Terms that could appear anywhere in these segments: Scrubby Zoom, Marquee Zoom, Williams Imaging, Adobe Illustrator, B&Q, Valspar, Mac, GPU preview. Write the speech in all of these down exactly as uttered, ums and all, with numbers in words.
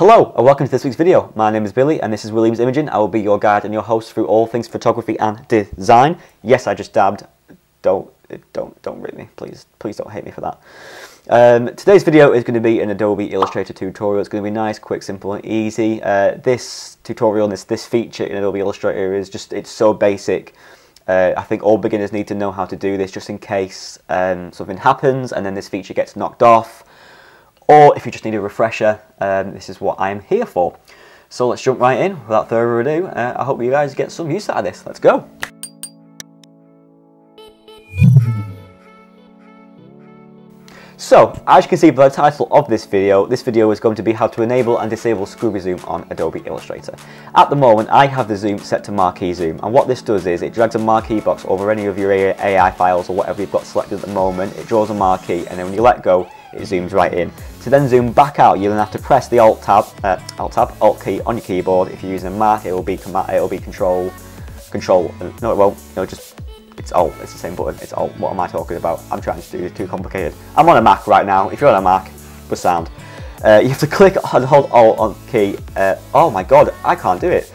Hello and welcome to this week's video. My name is Billy and this is Williams Imaging. I will be your guide and your host through all things photography and design. Yes, I just dabbed. Don't, don't, don't rip me. Please, please don't hate me for that. Um, today's video is going to be an Adobe Illustrator tutorial. It's going to be nice, quick, simple and easy. Uh, this tutorial and this, this feature in Adobe Illustrator is just, it's so basic. Uh, I think all beginners need to know how to do this just in case um, something happens and then this feature gets knocked off. Or if you just need a refresher, um, this is what I'm here for. So let's jump right in. Without further ado, uh, I hope you guys get some use out of this. Let's go. So, as you can see by the title of this video, this video is going to be how to enable and disable Scrubby Zoom on Adobe Illustrator. At the moment, I have the zoom set to Marquee Zoom, and what this does is it drags a marquee box over any of your A I files or whatever you've got selected at the moment. It draws a marquee, and then when you let go, it zooms right in. To then zoom back out, you'll then have to press the Alt Tab, uh, Alt Tab, Alt key on your keyboard. if you're using a Mac, it will be command, it will be Control, Control. No, it won't. It'll just, it's Alt. It's the same button. It's Alt. What am I talking about? I'm trying to do this too complicated. I'm on a Mac right now. If you're on a Mac, with sound, uh, you have to click and hold Alt on key. Uh, oh my God, I can't do it.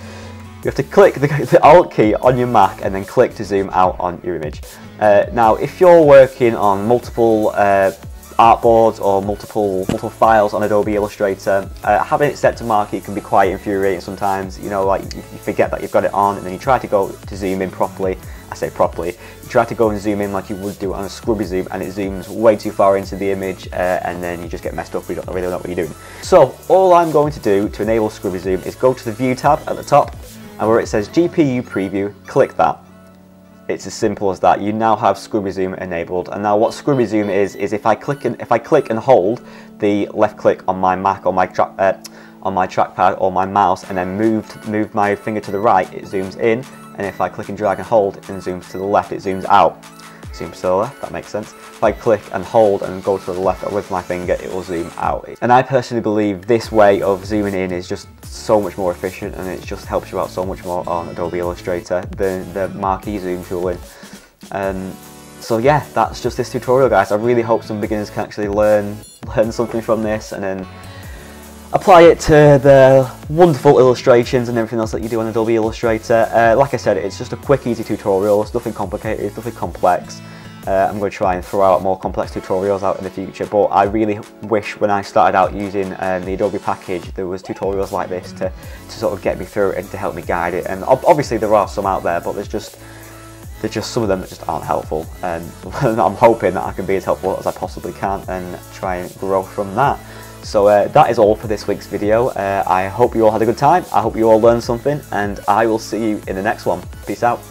You have to click the, the Alt key on your Mac and then click to zoom out on your image. Uh, now, if you're working on multiple uh, artboards or multiple multiple files on Adobe Illustrator, uh, having it set to marquee can be quite infuriating sometimes. You know, like you forget that you've got it on, and then you try to go to zoom in properly. I say properly. You try to go and zoom in like you would do on a Scrubby Zoom, and it zooms way too far into the image, uh, and then you just get messed up. You don't really know what you're doing. So all I'm going to do to enable Scrubby Zoom is go to the View tab at the top, and where it says G P U preview, click that. It's as simple as that. You now have Scrubby Zoom enabled. And now what Scrubby Zoom is, is if I click and if I click and hold the left click on my Mac or my track, uh, on my trackpad or my mouse, and then move move my finger to the right, it zooms in. And if I click and drag and hold and zooms to the left, it zooms out. Zooms to the left, that makes sense. If I click and hold and go to the left with my finger, it will zoom out. And I personally believe this way of zooming in is just so much more efficient, and it just helps you out so much more on Adobe Illustrator than the Marquee Zoom tool in. Um, so yeah, that's just this tutorial, guys. I really hope some beginners can actually learn, learn something from this, and then apply it to the wonderful illustrations and everything else that you do on Adobe Illustrator. Uh, like I said, it's just a quick, easy tutorial. It's nothing complicated, it's nothing complex. Uh, I'm going to try and throw out more complex tutorials out in the future, but I really wish when I started out using um, the Adobe package, there was tutorials like this to, to sort of get me through it and to help me guide it. And ob obviously there are some out there, but there's just there's just some of them that just aren't helpful. And I'm hoping that I can be as helpful as I possibly can and try and grow from that. So uh, that is all for this week's video. Uh, I hope you all had a good time. I hope you all learned something, and I will see you in the next one. Peace out.